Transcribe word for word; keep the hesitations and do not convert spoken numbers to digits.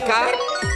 colocar